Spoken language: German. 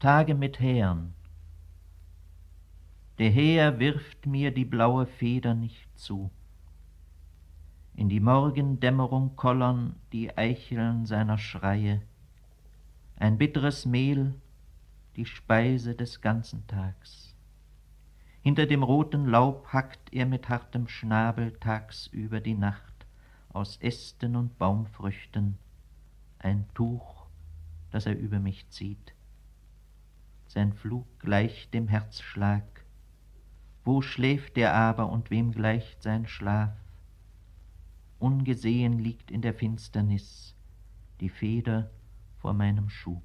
Tage mit Hähern. Der Häher wirft mir die blaue Feder nicht zu. In die Morgendämmerung kollern die Eicheln seiner Schreie, ein bitteres Mehl, die Speise des ganzen Tags. Hinter dem roten Laub hackt er mit hartem Schnabel tagsüber die Nacht aus Ästen und Baumfrüchten ein Tuch, das er über mich zieht. Sein Flug gleicht dem Herzschlag. Wo schläft er aber und wem gleicht sein Schlaf? Ungesehen liegt in der Finsternis die Feder vor meinem Schuh.